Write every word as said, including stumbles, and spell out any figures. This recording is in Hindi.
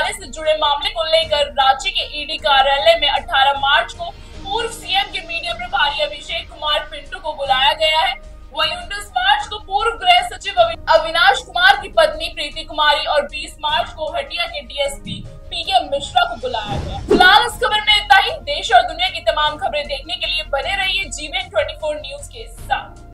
घोटाले से जुड़े मामले को लेकर रांची के ईडी कार्यालय में अठारह मार्च को पूर्व सीएम के मीडिया प्रभारी अभिषेक कुमार पिंटू को बुलाया गया है। वहीं उन्नीस मार्च को पूर्व गृह सचिव अविनाश कुमार की पत्नी प्रीति कुमारी और बीस मार्च को हटिया के डीएसपी पीके मिश्रा को बुलाया गया। फिलहाल इस खबर में इतना ही। देश और दुनिया की तमाम खबरें देखने के लिए बने रहिए जीबीएन चौबीस न्यूज के साथ।